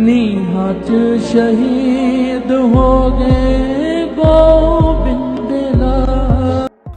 निहत शहीद हो गए गोविंद।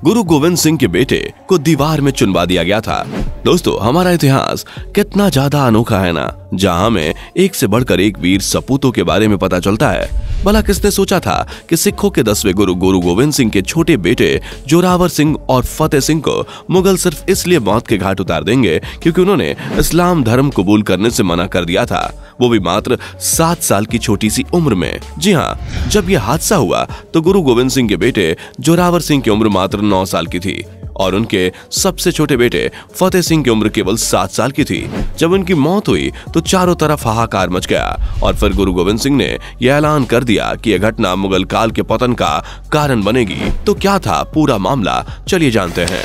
गुरु गोविंद सिंह के बेटे को दीवार में चुनवा दिया गया था। दोस्तों, हमारा इतिहास कितना ज्यादा अनोखा है ना, जहाँ में एक से बढ़कर एक वीर सपूतों के बारे में पता चलता है। भला किसने सोचा था कि सिखों के 10वें गुरु गुरु गोविंद सिंह के छोटे बेटे जोरावर सिंह और फतेह सिंह को मुगल सिर्फ इसलिए मौत के घाट उतार देंगे क्योंकि उन्होंने इस्लाम धर्म कबूल करने से मना कर दिया था, वो भी मात्र 7 साल की छोटी सी उम्र में। जी हाँ, जब ये हादसा हुआ तो गुरु गोविंद सिंह के बेटे जोरावर सिंह की उम्र मात्र 9 साल की थी और उनके सबसे छोटे बेटे फतेह सिंह की उम्र केवल 7 साल की थी। जब उनकी मौत हुई तो चारों तरफ हाहाकार मच गया और फिर गुरु गोविंद सिंह ने यह ऐलान कर दिया कि यह घटना मुगल काल के पतन का कारण बनेगी। तो क्या था पूरा मामला, चलिए जानते हैं।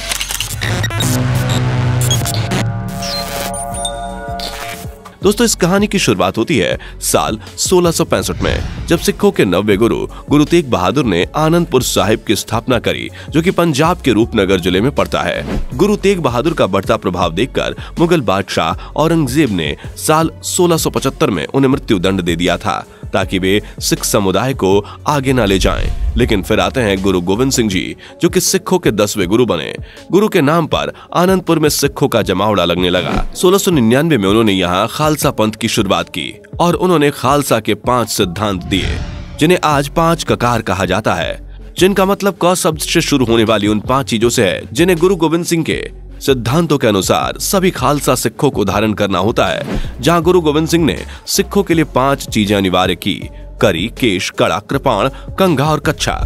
दोस्तों, इस कहानी की शुरुआत होती है साल 1665 में, जब सिखों के 9वें गुरु तेग बहादुर ने आनंदपुर साहिब की स्थापना करी, जो कि पंजाब के रूपनगर जिले में पड़ता है। गुरु तेग बहादुर का बढ़ता प्रभाव देखकर मुगल बादशाह औरंगजेब ने साल 1675 में उन्हें मृत्यु दंड दे दिया था ताकि वे सिख समुदाय को आगे न ले जाएं। लेकिन फिर आते हैं गुरु गोविंद सिंह जी, जो कि सिखों के 10वें गुरु बने। गुरु के नाम पर आनंदपुर में सिखों का जमावड़ा लगने लगा। 1699 में उन्होंने यहाँ खालसा पंथ की शुरुआत की और उन्होंने खालसा के 5 सिद्धांत दिए, जिन्हें आज 5 ककार कहा जाता है, जिनका मतलब क शब्द से शुरू होने वाली उन 5 चीजों से है जिन्हें गुरु गोविंद सिंह के सिद्धांतों के अनुसार सभी खालसा सिखों को धारण करना होता है। जहां गुरु गोविंद सिंह ने सिखों के लिए 5 चीजें अनिवार्य की: करी, केश, कड़ा, कृपाण, कंघा और कच्छा।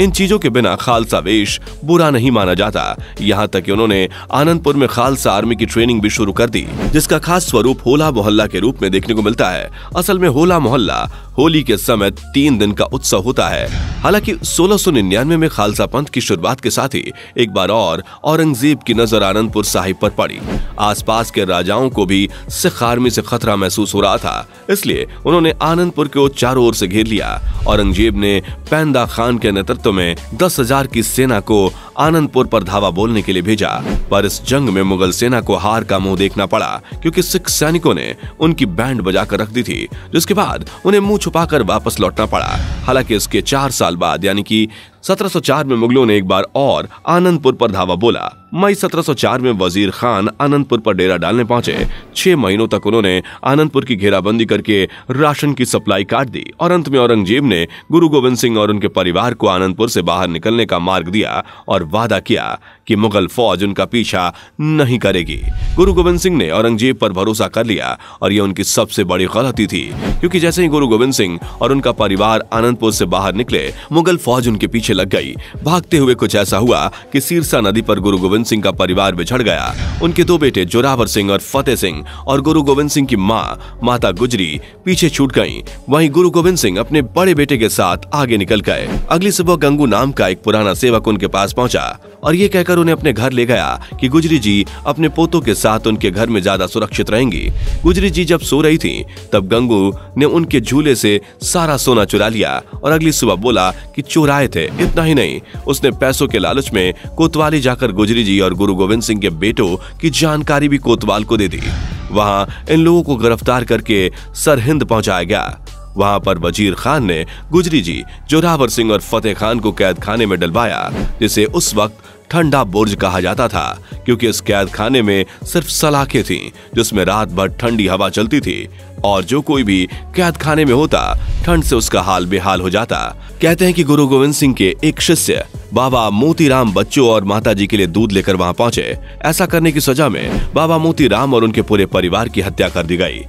इन चीजों के बिना खालसा वेश बुरा नहीं माना जाता। यहाँ तक कि उन्होंने आनंदपुर में खालसा आर्मी की ट्रेनिंग भी शुरू कर दी, जिसका खास स्वरूप होला मोहल्ला के रूप में देखने को मिलता है। असल में होला मोहल्ला होली के समय 3 दिन का उत्सव होता है। हालांकि 1699 में खालसा पंथ की शुरुआत के साथ ही एक बार और औरंगजेब की नजर आनंदपुर साहिब पर पड़ी। आसपास के राजाओं को भी सिख आर्मी से खतरा महसूस हो रहा था, इसलिए उन्होंने आनंदपुर को चारों ओर से घेर लिया। औरंगजेब ने पैंदा खान के नेतृत्व में 10,000 की सेना को आनंदपुर पर धावा बोलने के लिए भेजा, पर इस जंग में मुगल सेना को हार का मुंह देखना पड़ा क्योंकि सिख सैनिकों ने उनकी बैंड बजाकर रख दी थी, जिसके बाद उन्हें मुंह छुपाकर वापस लौटना पड़ा। हालांकि इसके 4 साल बाद यानी कि 1704 में मुगलों ने एक बार और आनंदपुर पर धावा बोला। मई 1704 में वजीर खान आनंदपुर पर डेरा डालने पहुंचे। 6 महीनों तक उन्होंने आनंदपुर की घेराबंदी करके राशन की सप्लाई काट दी और अंत में औरंगजेब ने गुरु गोविंद सिंह और उनके परिवार को आनंदपुर से बाहर निकलने का मार्ग दिया और वादा किया कि मुगल फौज उनका पीछा नहीं करेगी। गुरु गोविंद सिंह ने औरंगजेब पर भरोसा कर लिया और यह उनकी सबसे बड़ी गलती थी, क्योंकि जैसे ही गुरु गोविंद सिंह और उनका परिवार आनंदपुर से बाहर निकले, मुगल फौज उनके पीछे लग गई। भागते हुए कुछ ऐसा हुआ कि सीरसा नदी पर गुरु गोविंद सिंह का परिवार बिछड़ गया। उनके 2 बेटे जोरावर सिंह और फतेह सिंह और गुरु गोविंद सिंह की माँ माता गुजरी पीछे छूट गईं। वहीं गुरु गोविंद सिंह अपने बड़े बेटे के साथ आगे निकल गए। अगली सुबह गंगू नाम का एक पुराना सेवक उनके पास पहुंचा और ये कहकर उन्हें अपने घर ले गया कि गुजरी जी अपने पोतों के साथ उनके घर में ज्यादा सुरक्षित रहेंगी। गुजरी जी जब सो रही थी तब गंगू ने उनके झूले से सारा सोना चुरा लिया और अगली सुबह बोला कि चुराए थे। इतना ही नहीं, उसने पैसों के लालच में कोतवाली जाकर गुजरी जी और गुरु गोविंद सिंह के बेटों की जानकारी भी कोतवाल को दे दी। वहाँ इन लोगों को गिरफ्तार करके सरहिंद पहुंचाया गया। वहाँ पर वजीर खान ने गुजरी जी, जोरावर सिंह और फतेह खान को कैद खाने में डलवाया, जिसे उस वक्त ठंडा बुर्ज कहा जाता था क्योंकि इस कैद खाने में सिर्फ सलाखें थीं, जिसमें रात भर ठंडी हवा चलती थी और जो कोई भी कैद खाने में होता ठंड से उसका हाल बेहाल हो जाता। कहते हैं कि गुरु गोविंद सिंह के एक शिष्य बाबा मोतीराम बच्चों और माताजी के लिए दूध लेकर वहां पहुंचे। ऐसा करने की सजा में बाबा मोतीराम और उनके पूरे परिवार की हत्या कर दी गई।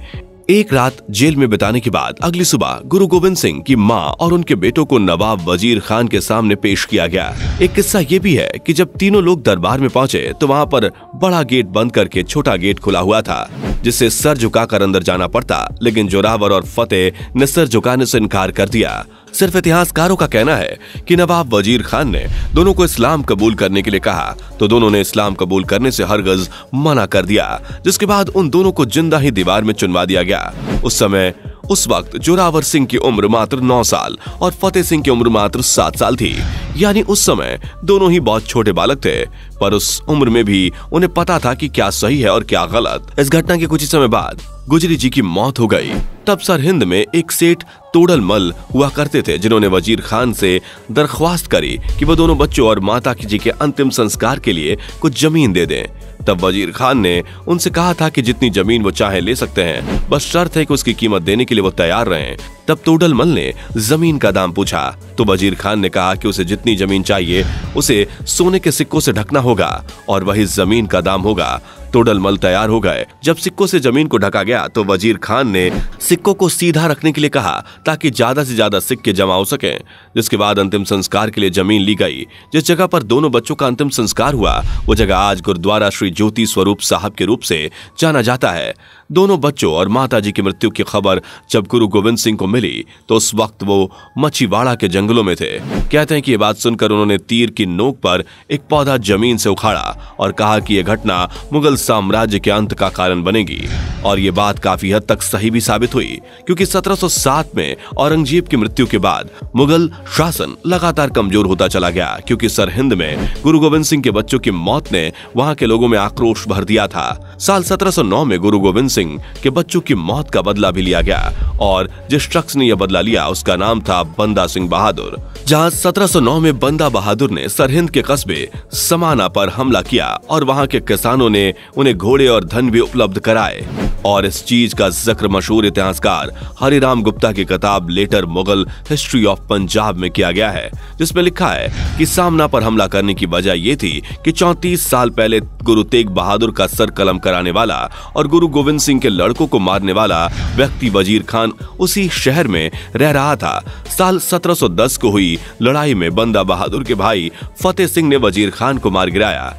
एक रात जेल में बिताने के बाद अगली सुबह गुरु गोविंद सिंह की मां और उनके बेटों को नवाब वजीर खान के सामने पेश किया गया। एक किस्सा ये भी है कि जब तीनों लोग दरबार में पहुंचे तो वहां पर बड़ा गेट बंद करके छोटा गेट खुला हुआ था, जिससे सर झुकाकर अंदर जाना पड़ता, लेकिन जोरावर और फतेह ने सर झुकाने से इनकार कर दिया। सिर्फ इतिहासकारों का कहना है कि नवाब वजीर खान ने दोनों को इस्लाम कबूल करने के लिए कहा तो दोनों ने इस्लाम कबूल करने से हरगिज मना कर दिया, जिसके बाद उन दोनों को जिंदा ही दीवार में चुनवा दिया गया। उस समय उस वक्त जोरावर सिंह की उम्र मात्र 9 साल और फतेह सिंह की उम्र मात्र 7 साल थी, यानी उस समय दोनों ही बहुत छोटे बालक थे, पर उस उम्र में भी उन्हें पता था कि क्या सही है और क्या गलत। इस घटना के कुछ ही समय बाद गुजरी जी की मौत हो गई। तब सरहिंद में एक सेठ तोड़र मल हुआ करते थे, जिन्होंने वजीर खान से दरख्वास्त करी कि वो दोनों बच्चों और माता जी के अंतिम संस्कार के लिए कुछ जमीन दे दें। तब वजीर खान ने उनसे कहा था कि जितनी जमीन वो चाहे ले सकते हैं, बस शर्त है कि उसकी कीमत देने के लिए वो तैयार रहें। तब तोड़र मल ने जमीन का दाम पूछा तो वजीर खान ने कहा कि उसे जितनी जमीन चाहिए उसे सोने के सिक्कों से ढकना होगा और वही जमीन का दाम होगा। तोड़र मल तैयार हो गए। जब सिक्कों से जमीन को ढका गया तो वजीर खान ने सिक्कों को सीधा रखने के लिए कहा ताकि ज्यादा से ज्यादा सिक्के जमा हो सके। जिसके बाद अंतिम संस्कार के लिए जमीन ली गई। जिस जगह पर दोनों बच्चों का अंतिम संस्कार हुआ वो जगह आज गुरुद्वारा श्री ज्योति स्वरूप साहब के रूप से जाना जाता है। दोनों बच्चों और माताजी की मृत्यु की खबर जब गुरु गोविंद सिंह को मिली तो उस वक्त वो मछीवाड़ा के जंगलों में थे। कहते हैं कि ये बात सुनकर उन्होंने तीर की नोक पर एक पौधा जमीन से उखाड़ा और कहा कि यह घटना मुगल साम्राज्य के अंत का कारण बनेगी। और ये बात काफी हद तक सही भी साबित हुई, क्योंकि 1707 में औरंगजेब की मृत्यु के बाद मुगल शासन लगातार कमजोर होता चला गया, क्योंकि सरहिंद में गुरु गोविंद सिंह के बच्चों की मौत ने वहां के लोगों में आक्रोश भर दिया था। साल 1709 में गुरु गोविंद सिंह के बच्चों की मौत का बदला भी लिया गया और जिस शख्स ने यह बदला लिया उसका नाम था बंदा सिंह बहादुर। जहां 1709 में बंदा बहादुर ने सरहिंद के कस्बे समाना पर हमला किया और वहां के किसानों ने उन्हें घोड़े और धन भी उपलब्ध कराए। और इस चीज का जिक्र मशहूर इतिहासकार हरिराम गुप्ता की किताब letter Mughal history of Punjab में किया गया है, जिसमें लिखा है कि सामना पर हमला करने की वजह यह थी कि 34 साल पहले गुरु तेग बहादुर का सर कलम कराने वाला और गुरु गोविंद सिंह के लड़कों को मारने वाला व्यक्ति वजीर खान उसी शहर में रह रहा था। साल 1710 को हुई लड़ाई में बंदा बहादुर के भाई फतेह सिंह ने वजीर खान को मार गिराया।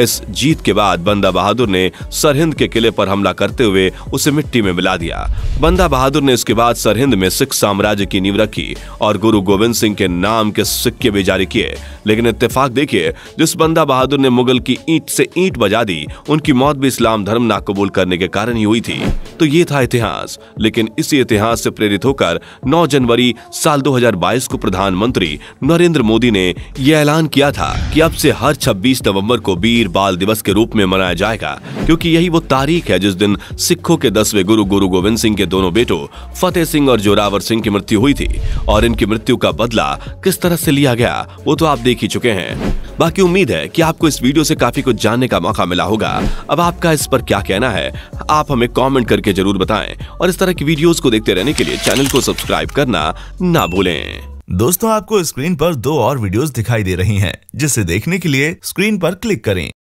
इस जीत के बाद बंदा बहादुर ने सरहिंद के किले पर हमला करते हुए उसे मिट्टी में मिला दिया। बंदा बहादुर ने इसके बाद सरहिंद में सिख साम्राज्य की नींव रखी और गुरु गोविंद सिंह के नाम के सिक्के भी जारी किए। लेकिन इत्तेफाक देखिए, जिस बंदा बहादुर ने मुगल की ईंट से ईंट बजा दी उनकी मौत भी इस्लाम धर्म नाकबूल करने के कारण ही हुई थी। तो ये था इतिहास। लेकिन इसी इतिहास से प्रेरित होकर 9 जनवरी साल 2022 को प्रधानमंत्री नरेंद्र मोदी ने यह ऐलान किया था कि अब से हर 26 नवंबर को बीर बाल दिवस के रूप में मनाया जाएगा, क्योंकि यही वो तारीख है जिस दिन सिखों के 10वें गुरु गुरु गोविंद सिंह के दोनों बेटों फतेह सिंह और जोरावर सिंह की मृत्यु हुई थी। और इनकी मृत्यु का बदला किस तरह से लिया गया वो तो आप देख ही चुके हैं। बाकी उम्मीद है कि आपको इस वीडियो से काफी कुछ जानने का मौका मिला होगा। अब आपका इस पर क्या कहना है आप हमें कमेंट करके जरूर बताएं और इस तरह की वीडियोस को देखते रहने के लिए चैनल को सब्सक्राइब करना ना भूलें। दोस्तों, आपको स्क्रीन पर 2 और वीडियोस दिखाई दे रही हैं, जिसे देखने के लिए स्क्रीन पर क्लिक करें।